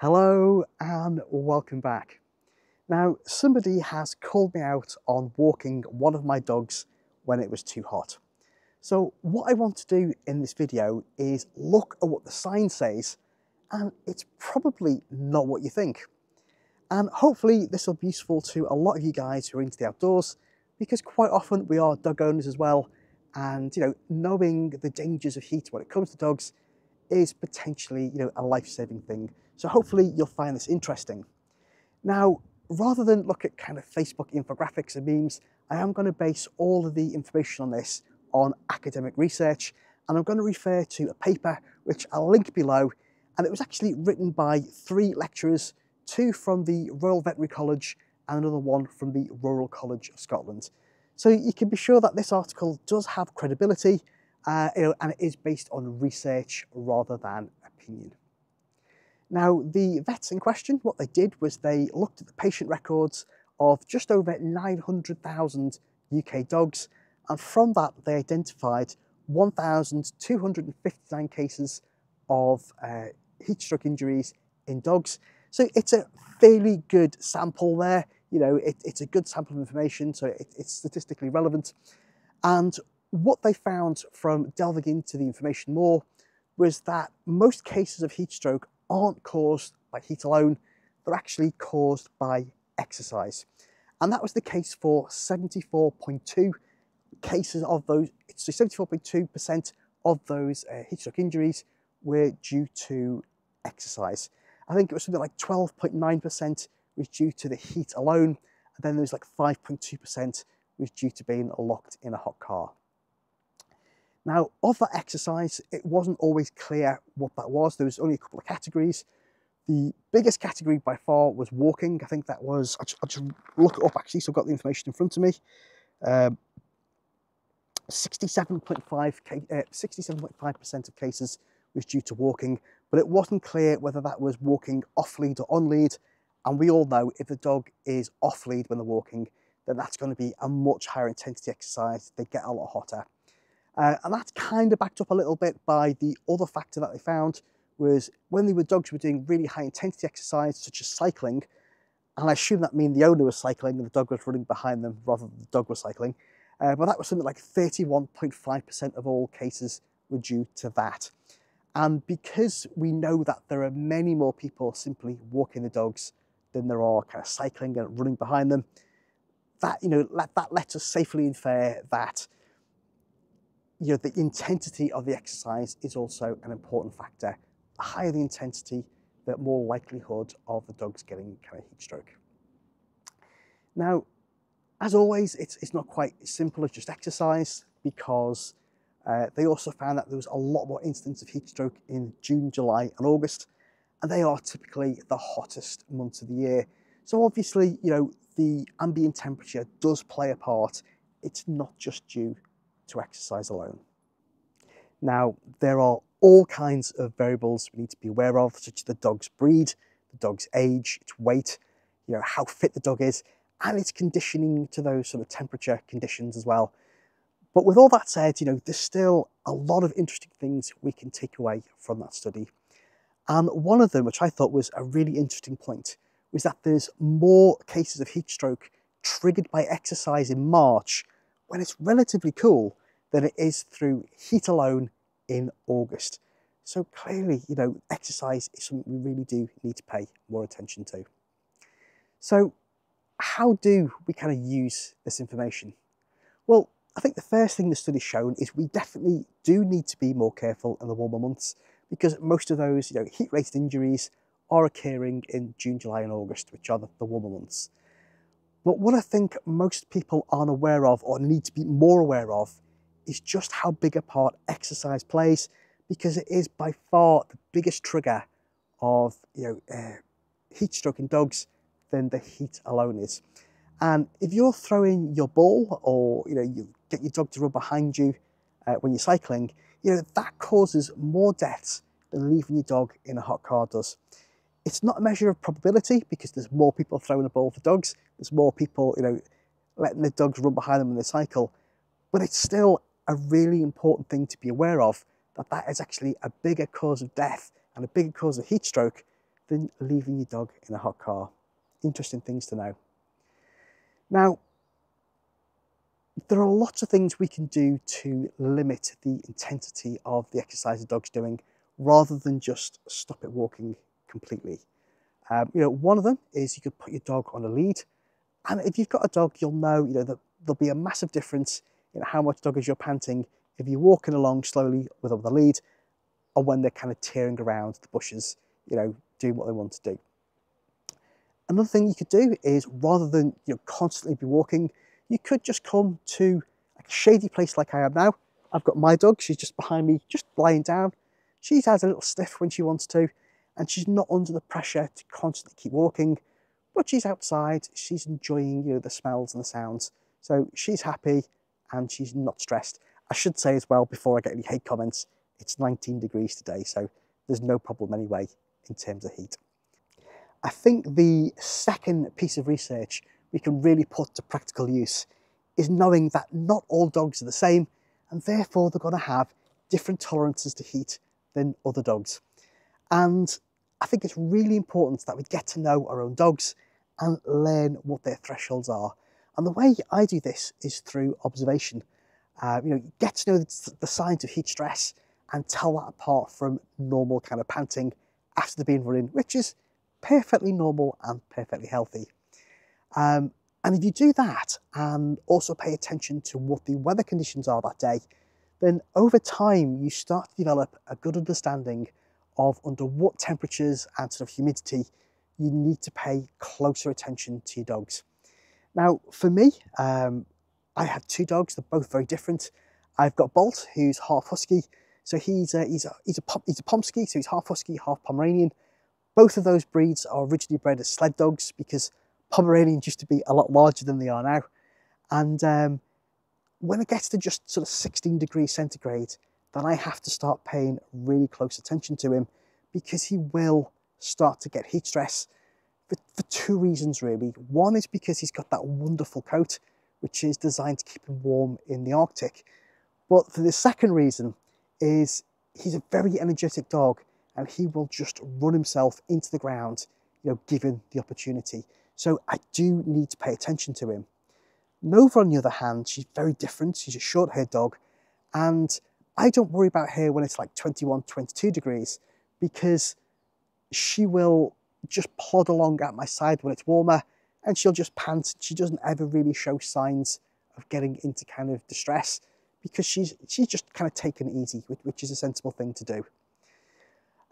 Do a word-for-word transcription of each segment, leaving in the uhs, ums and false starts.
Hello and welcome back. Now, somebody has called me out on walking one of my dogs when it was too hot. So what I want to do in this video is look at what the sign says, and it's probably not what you think. And hopefully this will be useful to a lot of you guys who are into the outdoors, because quite often we are dog owners as well. And, you know, knowing the dangers of heat when it comes to dogs is potentially, you know, a life-saving thing. So hopefully you'll find this interesting. Now, rather than look at kind of Facebook infographics and memes, I am going to base all of the information on this on academic research, and I'm going to refer to a paper which I'll link below, and it was actually written by three lecturers, two from the Royal Veterinary College and another one from the Rural College of Scotland. So you can be sure that this article does have credibility, Uh, you know, and it is based on research rather than opinion. Now, the vets in question, what they did was they looked at the patient records of just over nine hundred thousand U K dogs, and from that they identified one thousand two hundred fifty-nine cases of uh, heat stroke injuries in dogs. So it's a fairly good sample there. You know, it, it's a good sample of information, so it, it's statistically relevant. And what they found from delving into the information more was that most cases of heat stroke aren't caused by heat alone, they're actually caused by exercise. And that was the case for seventy-four point two cases of those, so seventy-four point two percent of those uh, heat stroke injuries were due to exercise. I think it was something like twelve point nine percent was due to the heat alone, and then there was like five point two percent was due to being locked in a hot car. Now, of that exercise, it wasn't always clear what that was. There was only a couple of categories. The biggest category by far was walking. I think that was, I'll just, I'll just look it up actually, so I've got the information in front of me. Um, sixty-seven point five percent of cases was due to walking, but it wasn't clear whether that was walking off lead or on lead. And we all know if the dog is off lead when they're walking, then that's going to be a much higher intensity exercise. They get a lot hotter. Uh, and that's kind of backed up a little bit by the other factor that they found was when they were dogs who were doing really high intensity exercise, such as cycling, and I assume that means the owner was cycling and the dog was running behind them rather than the dog was cycling. Uh, but that was something like thirty-one point five percent of all cases were due to that. And because we know that there are many more people simply walking the dogs than there are kind of cycling and running behind them, that, you know, that, that lets us safely infer that, you know, the intensity of the exercise is also an important factor. The higher the intensity, the more likelihood of the dogs getting kind of heat stroke. Now, as always, it's, it's not quite as simple as just exercise, because uh, they also found that there was a lot more incidents of heat stroke in June, July and August, and they are typically the hottest months of the year. So obviously, you know, the ambient temperature does play a part. It's not just due to exercise alone. Now, there are all kinds of variables we need to be aware of, such as the dog's breed, the dog's age, its weight, you know, how fit the dog is, and its conditioning to those sort of temperature conditions as well. But with all that said, you know, there's still a lot of interesting things we can take away from that study. And one of them, which I thought was a really interesting point, was that there's more cases of heat stroke triggered by exercise in March when it's relatively cool than it is through heat alone in August. So clearly, you know, exercise is something we really do need to pay more attention to. So how do we kind of use this information? Well, I think the first thing the study's shown is we definitely do need to be more careful in the warmer months, because most of those, you know, heat-related injuries are occurring in June, July and August, which are the, the warmer months. But what I think most people aren't aware of, or need to be more aware of, is just how big a part exercise plays, because it is by far the biggest trigger of, you know, uh, heat stroke in dogs than the heat alone is. And if you're throwing your ball, or, you know, you get your dog to run behind you uh, when you're cycling, you know, that causes more deaths than leaving your dog in a hot car does. It's not a measure of probability, because there's more people throwing a ball for dogs, there's more people, you know, letting their dogs run behind them in the cycle, but it's still a really important thing to be aware of, that that is actually a bigger cause of death and a bigger cause of heat stroke than leaving your dog in a hot car. Interesting things to know. Now, there are lots of things we can do to limit the intensity of the exercise the dog's doing rather than just stop it walking completely. Um, you know, one of them is you could put your dog on a lead. And if you've got a dog, you'll know, you know, that there'll be a massive difference in how much doggers you're panting if you're walking along slowly with the lead or when they're kind of tearing around the bushes, you know, doing what they want to do. Another thing you could do is rather than, you know, constantly be walking, you could just come to a shady place like I am now. I've got my dog, she's just behind me, just lying down. She's had a little sniff when she wants to, and she's not under the pressure to constantly keep walking, but she's outside, she's enjoying, you know, the smells and the sounds. So she's happy and she's not stressed. I should say as well, before I get any hate comments, it's nineteen degrees today, so there's no problem anyway in terms of heat. I think the second piece of research we can really put to practical use is knowing that not all dogs are the same, and therefore they're going to have different tolerances to heat than other dogs. And I think it's really important that we get to know our own dogs and learn what their thresholds are. And the way I do this is through observation. Uh, you know, you get to know the, the signs of heat stress and tell that apart from normal kind of panting after they've been running, which is perfectly normal and perfectly healthy. Um, and if you do that and also pay attention to what the weather conditions are that day, then over time you start to develop a good understanding of under what temperatures and sort of humidity you need to pay closer attention to your dogs. Now for me, um, I have two dogs, they're both very different. I've got Bolt, who's half Husky, so he's a, he's a, he's a, he's a Pomsky, so he's half Husky, half Pomeranian. Both of those breeds are originally bred as sled dogs because Pomeranians used to be a lot larger than they are now. And um, when it gets to just sort of sixteen degrees centigrade, then I have to start paying really close attention to him because he will start to get heat stress for, for two reasons really. One is because he's got that wonderful coat, which is designed to keep him warm in the Arctic. But for the second reason is he's a very energetic dog and he will just run himself into the ground, you know, given the opportunity. So I do need to pay attention to him. Nova, on the other hand, she's very different. She's a short-haired dog. And I don't worry about her when it's like twenty-one, twenty-two degrees because she will just plod along at my side when it's warmer and she'll just pant. She doesn't ever really show signs of getting into kind of distress because she's, she's just kind of taken it easy, which is a sensible thing to do.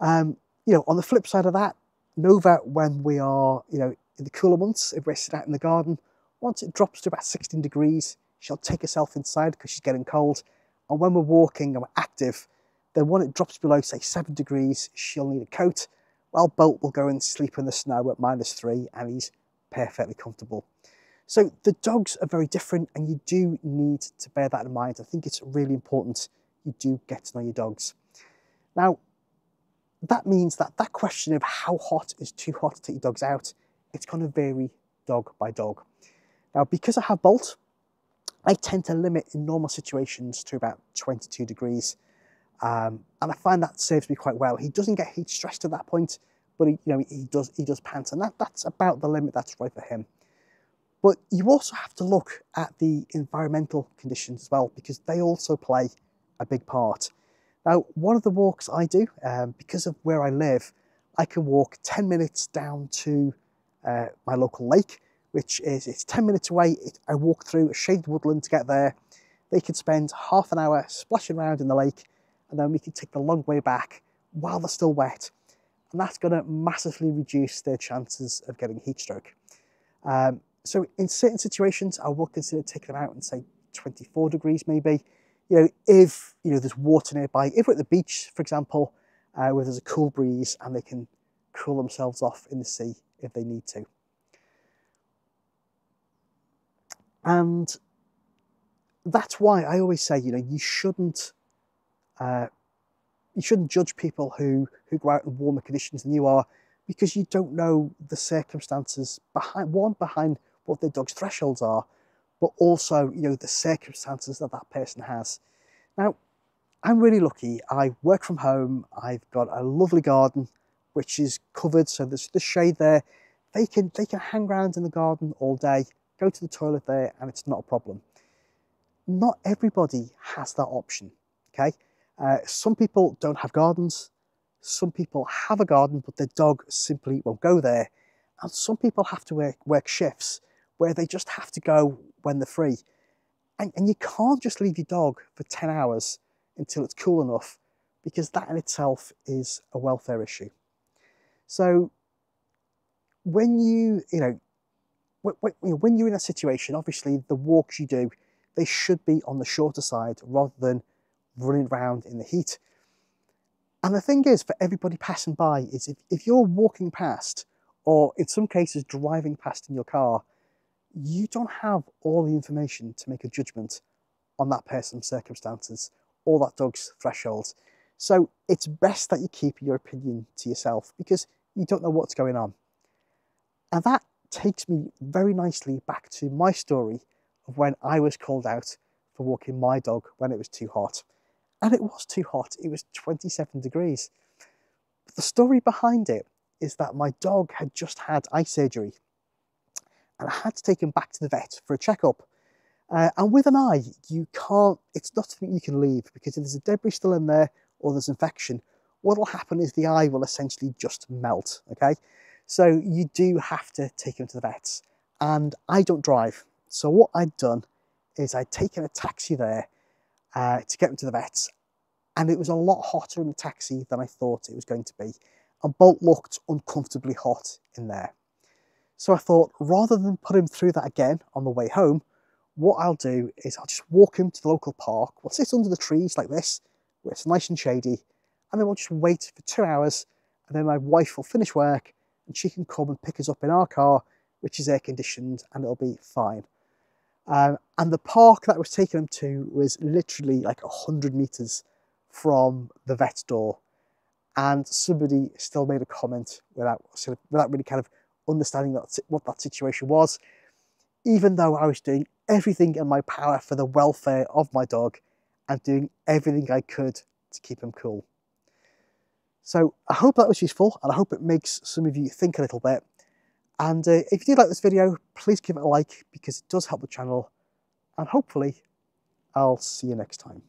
Um, you know, on the flip side of that, Nova, when we are, you know, in the cooler months, if we're sitting out in the garden, once it drops to about sixteen degrees, she'll take herself inside because she's getting cold. And when we're walking and we're active, then when it drops below, say, seven degrees, she'll need a coat. Well, Bolt will go and sleep in the snow at minus three, and he's perfectly comfortable. So the dogs are very different, and you do need to bear that in mind. I think it's really important you do get to know your dogs. Now, that means that that question of how hot is too hot to take your dogs out, it's going to vary dog by dog. Now, because I have Bolt, I tend to limit in normal situations to about twenty-two degrees. Um, and I find that serves me quite well. He doesn't get heat stressed at that point, but he, you know, he does, he does pant, and that, that's about the limit that's right for him. But you also have to look at the environmental conditions as well, because they also play a big part. Now, one of the walks I do, um, because of where I live, I can walk ten minutes down to Uh, my local lake, which is it's ten minutes away. It, I walk through a shaded woodland to get there. They could spend half an hour splashing around in the lake, and then we can take the long way back while they're still wet. And that's going to massively reduce their chances of getting heat stroke. Um, so in certain situations, I will consider taking them out and say twenty-four degrees maybe. You know, if you know there's water nearby, if we're at the beach, for example, uh, where there's a cool breeze and they can cool themselves off in the sea if they need to. And that's why I always say, you know, you shouldn't uh, you shouldn't judge people who who go out in warmer conditions than you are, because you don't know the circumstances behind one behind what their dog's thresholds are, but also, you know, the circumstances that that person has. Now, I'm really lucky. I work from home. I've got a lovely garden, which is covered, so there's the shade there. They can, they can hang around in the garden all day, go to the toilet there, and it's not a problem. Not everybody has that option, okay? Uh, some people don't have gardens. Some people have a garden, but their dog simply won't go there. And some people have to work, work shifts where they just have to go when they're free. And, and you can't just leave your dog for ten hours until it's cool enough, because that in itself is a welfare issue. So when you, you know, when you're in a situation, obviously the walks you do, they should be on the shorter side rather than running around in the heat. And the thing is, for everybody passing by, is if, if you're walking past, or in some cases driving past in your car, you don't have all the information to make a judgment on that person's circumstances or that dog's thresholds. So it's best that you keep your opinion to yourself, because you don't know what's going on. And that takes me very nicely back to my story of when I was called out for walking my dog when it was too hot. And it was too hot, it was twenty-seven degrees. But the story behind it is that my dog had just had eye surgery, and I had to take him back to the vet for a checkup. Uh, and with an eye, you can't, it's not something you can leave, because if there's a debris still in there or there's infection, what will happen is the eye will essentially just melt, okay? So you do have to take him to the vets. And I don't drive. So what I'd done is I'd taken a taxi there uh, to get him to the vets. And it was a lot hotter in the taxi than I thought it was going to be. And Bolt looked uncomfortably hot in there. So I thought, rather than put him through that again on the way home, what I'll do is I'll just walk him to the local park. We'll sit under the trees like this, where it's nice and shady, and then we'll just wait for two hours, and then my wife will finish work, and she can come and pick us up in our car, which is air-conditioned, and it'll be fine. Um, and the park that I was taking him to was literally like a hundred metres from the vet's door. And somebody still made a comment without, sort of, without really kind of understanding that, what that situation was. Even though I was doing everything in my power for the welfare of my dog and doing everything I could to keep him cool. So I hope that was useful, and I hope it makes some of you think a little bit. And uh, if you did like this video, please give it a like, because it does help the channel. And hopefully I'll see you next time.